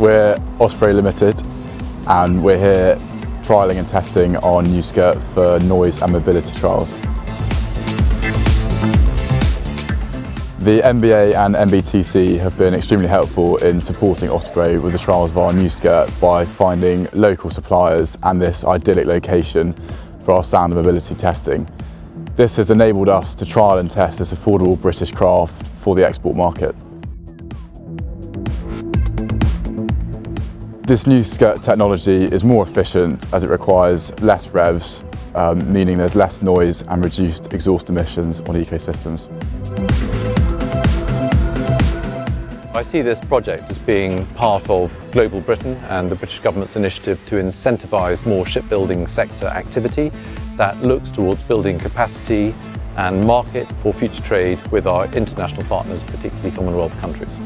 We're Osprey Limited and we're here trialling and testing our new skirt for noise and mobility trials. The MBA and MBTC have been extremely helpful in supporting Osprey with the trials of our new skirt by finding local suppliers and this idyllic location for our sound and mobility testing. This has enabled us to trial and test this affordable British craft for the export market. This new skirt technology is more efficient as it requires less revs, meaning there's less noise and reduced exhaust emissions on ecosystems. I see this project as being part of Global Britain and the British government's initiative to incentivise more shipbuilding sector activity that looks towards building capacity and market for future trade with our international partners, particularly Commonwealth countries.